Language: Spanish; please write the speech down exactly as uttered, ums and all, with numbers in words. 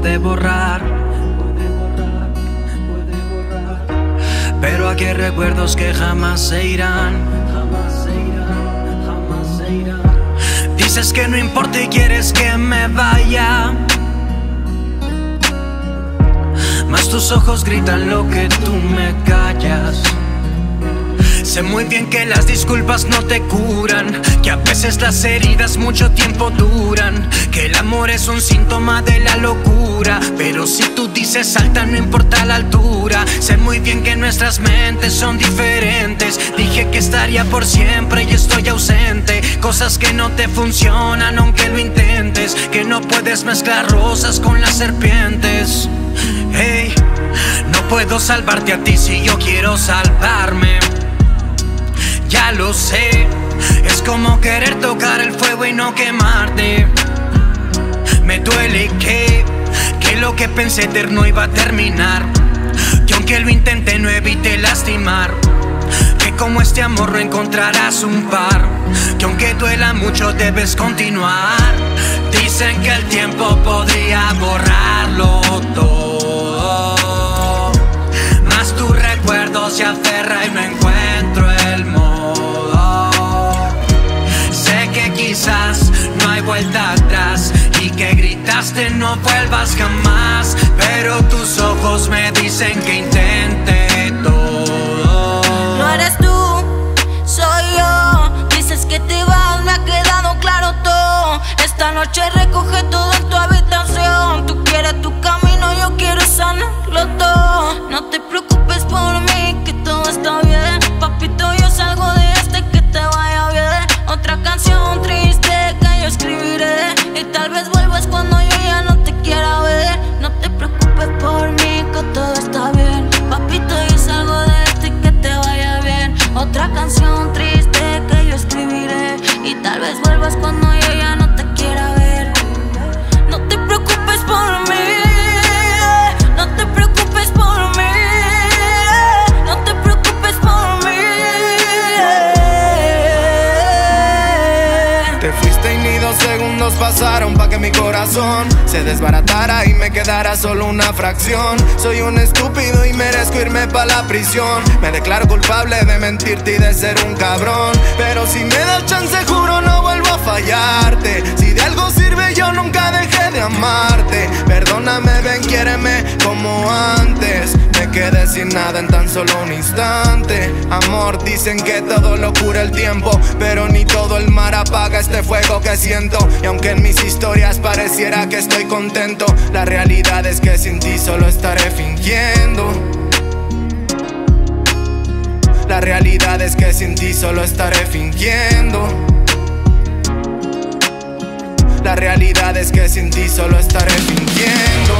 puede borrar, puede borrar, puede borrar. Pero aquí hay recuerdos que jamás se irán, jamás se irán, jamás se irán. Dices que no importa y quieres que me vaya, mas tus ojos gritan lo que tú me callas. Sé muy bien que las disculpas no te curan, que a veces las heridas mucho tiempo duran, que el amor es un síntoma de la locura. Pero si tú dices salta no importa la altura. Sé muy bien que nuestras mentes son diferentes. Dije que estaría por siempre y estoy ausente. Cosas que no te funcionan aunque lo intentes, que no puedes mezclar rosas con las serpientes. Hey, no puedo salvarte a ti si yo quiero salvarme. Ya lo sé, es como querer tocar el fuego y no quemarte. Me duele que, que lo que pensé eterno iba a terminar, que aunque lo intente no evite lastimar, que como este amor no encontrarás un par, que aunque duela mucho debes continuar. Dicen que el tiempo podría borrarlo todo, mas tu recuerdo se aferra y no encuentro el modo. Quizás no hay vuelta atrás y que gritaste no vuelvas jamás, pero tus ojos me dicen que intente todo. No eres tú, soy yo. Dices que te vas, me ha quedado claro todo. Esta noche recoge todo en tu habitación. Tú quieres tu camino, yo quiero sanarlo todo. No te preocupes por mí, que todo está bien. Papito, yo salgo de este, que te vaya bien. Otra canción triste que yo escribiré, y tal vez vuelvas cuando yo ya no te quiera ver. No te preocupes por mí, que todo está bien. Papito, yo salgo de esto y que te vaya bien. Otra canción triste que yo escribiré, y tal vez vuelvas cuando yo ya no te quiera ver. No te preocupes por mí. No te preocupes por mí. No te preocupes por mí. Te fuiste y ni dos segundos pasaron pa' que mi corazón se desbaratara y me quedara solo una fracción. Soy un estúpido y merezco irme pa' la prisión. Me declaro culpable de mentirte y de ser un cabrón, pero si me das chance juro no vuelvo a fallarte. Si de algo sirve yo nunca dejé de amarte. Perdóname, ven, quiéreme como antes. Me quedé sin nada en tan solo un instante. Amor, dicen que todo lo cura el tiempo, pero ni todo el mar apaga este fuego que siento. Y aunque en mis historias pareciera que estoy contento, la realidad es que sin ti solo estaré fingiendo. La realidad es que sin ti solo estaré fingiendo. La realidad es que sin ti solo estaré fingiendo.